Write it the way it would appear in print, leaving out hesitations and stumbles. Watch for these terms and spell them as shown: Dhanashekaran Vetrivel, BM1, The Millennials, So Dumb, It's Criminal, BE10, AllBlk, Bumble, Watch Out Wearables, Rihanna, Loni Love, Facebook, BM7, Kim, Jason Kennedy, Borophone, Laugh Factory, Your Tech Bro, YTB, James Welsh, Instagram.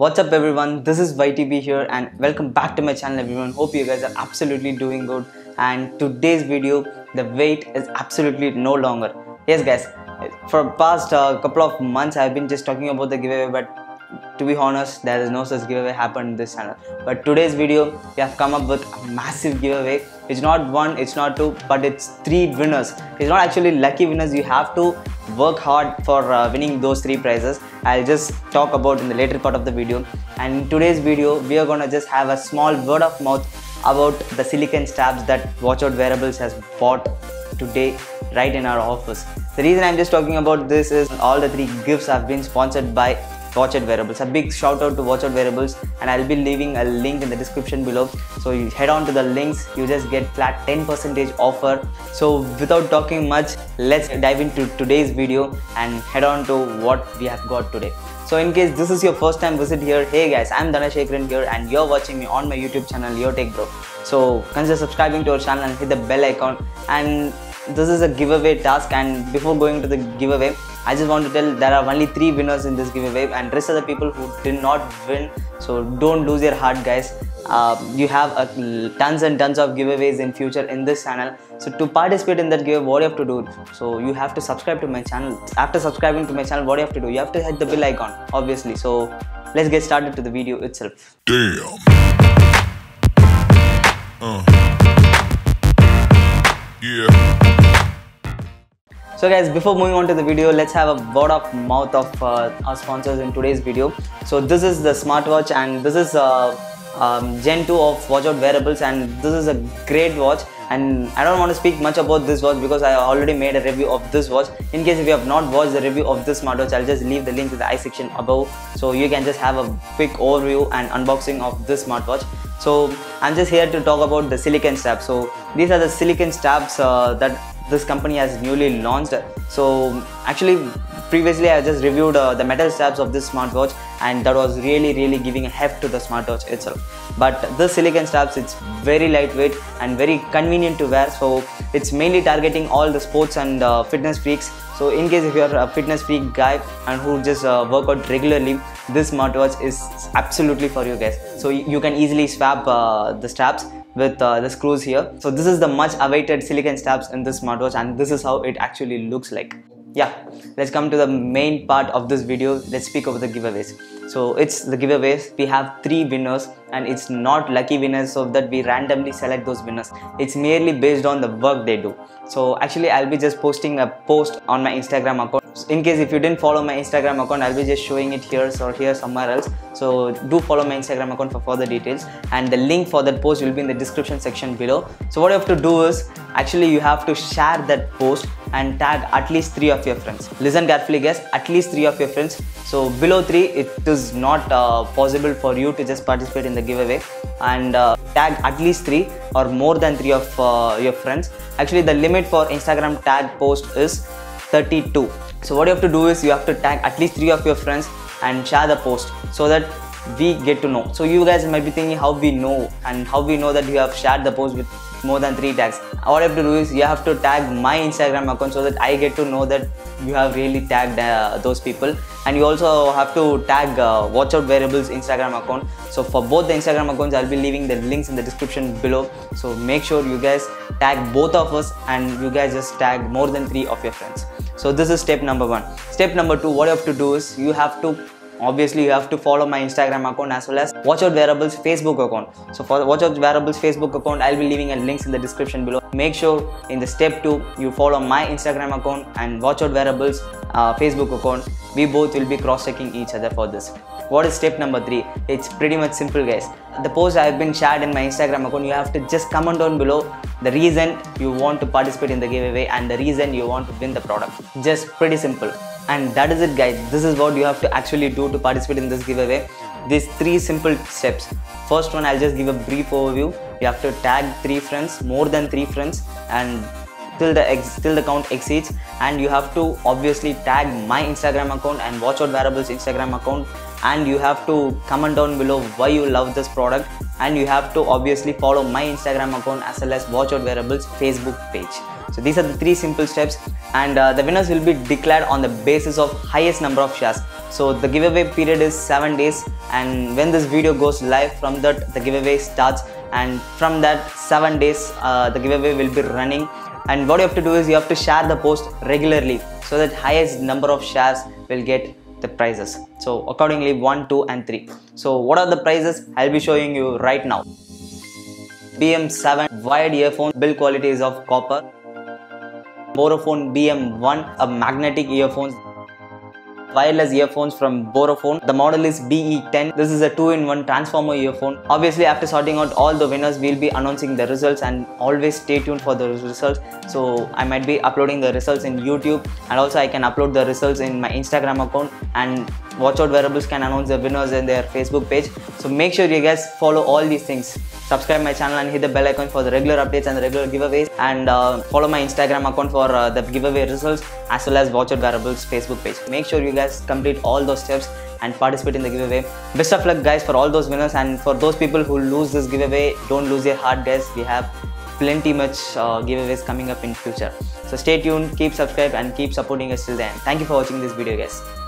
What's up everyone, this is YTB here and welcome back to my channel everyone. Hope you guys are absolutely doing good, and today's video, the wait is absolutely no longer. Yes guys, for the past couple of months I've been just talking about the giveaway, but to be honest there is no such giveaway happened in this channel. But today's video we have come up with a massive giveaway. It's not one, it's not two, but it's three winners. It's not actually lucky winners, you have to work hard for winning those three prizes. I'll just talk about in the later part of the video. And in today's video we are gonna just have a small word of mouth about the silicone straps that Watch Out Wearables has bought today right in our office. The reason I'm just talking about this is all the three gifts have been sponsored by Watch Out Wearables. A big shout out to Watch Out Wearables, and I'll be leaving a link in the description below. So you head on to the links, you just get flat 10% offer. So without talking much, let's dive into today's video and head on to what we have got today. So in case this is your first time visit here, hey guys, I'm Dhanashekaran here and you're watching me on my YouTube channel, Your Tech Bro. So consider subscribing to our channel and hit the bell icon. And this is a giveaway task, and before going to the giveaway, I just want to tell there are only three winners in this giveaway, and rest of the people who did not win, so don't lose your heart guys. You have tons and tons of giveaways in future in this channel. So to participate in that giveaway, what do you have to do? So you have to subscribe to my channel. After subscribing to my channel, what do you have to do? You have to hit the bell icon obviously. So let's get started to the video itself. So guys, before moving on to the video, let's have a word of mouth of our sponsors in today's video. So this is the smartwatch, and this is Gen 2 of Watch Out Wearables, and this is a great watch. And I don't want to speak much about this watch because I already made a review of this watch. In case if you have not watched the review of this smartwatch, I'll just leave the link in the I section above, so you can just have a quick overview and unboxing of this smartwatch. So I'm just here to talk about the silicone straps. So these are the silicone straps that this company has newly launched. So actually previously I just reviewed the metal straps of this smartwatch, and that was really giving a heft to the smartwatch itself. But this silicone straps, it's very lightweight and very convenient to wear, so it's mainly targeting all the sports and fitness freaks. So in case if you're a fitness freak guy and who just work out regularly, this smartwatch is absolutely for you guys. So you can easily swap the straps with the screws here. So this is the much awaited silicone straps in this smartwatch, and this is how it actually looks like. Yeah, let's come to the main part of this video. Let's speak over the giveaways. So it's the giveaways. We have three winners, and it's not lucky winners so that we randomly select those winners. It's merely based on the work they do. So actually I'll be just posting a post on my Instagram account. In case if you didn't follow my Instagram account, I'll be just showing it here or here somewhere else. So do follow my Instagram account for further details, and the link for that post will be in the description section below. So what you have to do is actually you have to share that post and tag at least three of your friends. Listen carefully guys, at least three of your friends. So below three it is not possible for you to just participate in the giveaway, and tag at least three or more than three of your friends. Actually the limit for Instagram tag post is 32. So what you have to do is you have to tag at least three of your friends and share the post so that we get to know. So you guys might be thinking how we know, and how we know that you have shared the post with more than three tags. All you have to do is you have to tag my Instagram account so that I get to know that you have really tagged those people. And you also have to tag Watch Out Wearables Instagram account. So for both the Instagram accounts, I'll be leaving the links in the description below. So make sure you guys tag both of us, and you guys just tag more than three of your friends. So this is step number one. Step number two, what you have to do is you have to obviously you have to follow my Instagram account as well as Watch Out Wearables Facebook account. So for Watch Out Wearables Facebook account, I'll be leaving links in the description below. Make sure in the step 2 you follow my Instagram account and Watch Out Wearables Facebook account. We both will be cross-checking each other for this. What is step number 3? It's pretty much simple guys. The post I have been shared in my Instagram account, you have to just comment down below the reason you want to participate in the giveaway and the reason you want to win the product. Just pretty simple. And that is it guys, this is what you have to actually do to participate in this giveaway. These three simple steps. First one, I'll just give a brief overview. You have to tag three friends, more than three friends, and till the count exceeds. And you have to obviously tag my Instagram account and Watch Out Wearables Instagram account, and you have to comment down below why you love this product, and you have to obviously follow my Instagram account as well as Watch Out Wearables Facebook page. So these are the three simple steps, and the winners will be declared on the basis of highest number of shares. So the giveaway period is 7 days, and when this video goes live, from that the giveaway starts, and from that 7 days the giveaway will be running. And what you have to do is you have to share the post regularly, so that highest number of shares will get the prizes. So accordingly 1, 2 and 3. So what are the prizes? I'll be showing you right now. BM7 wired earphone, build quality is of copper. Borophone BM1, a magnetic earphones. Wireless earphones from Borophone. The model is BE10. This is a 2-in-1 transformer earphone. Obviously, after sorting out all the winners, we'll be announcing the results, and always stay tuned for the results. So I might be uploading the results in YouTube, and also I can upload the results in my Instagram account, and Watch Out Wearables can announce the winners in their Facebook page. So make sure you guys follow all these things. Subscribe my channel and hit the bell icon for the regular updates and the regular giveaways, and follow my Instagram account for the giveaway results, as well as Watch Out Wearables Facebook page. Make sure you guys complete all those steps and participate in the giveaway. Best of luck guys for all those winners, and for those people who lose this giveaway, don't lose your heart guys. We have plenty much giveaways coming up in future. So stay tuned, keep subscribed and keep supporting us till then. Thank you for watching this video guys.